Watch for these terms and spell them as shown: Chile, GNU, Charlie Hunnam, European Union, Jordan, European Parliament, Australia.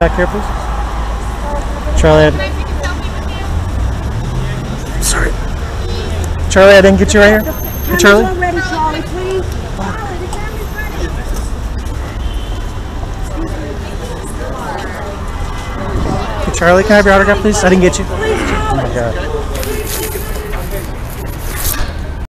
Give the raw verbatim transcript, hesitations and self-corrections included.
Back here, please. Charlie, I... sorry. Charlie, I didn't get you right here. Hey, Charlie. Already, Charlie, please. Hey, Charlie, can I have your autograph, please? I didn't get you. Oh my God.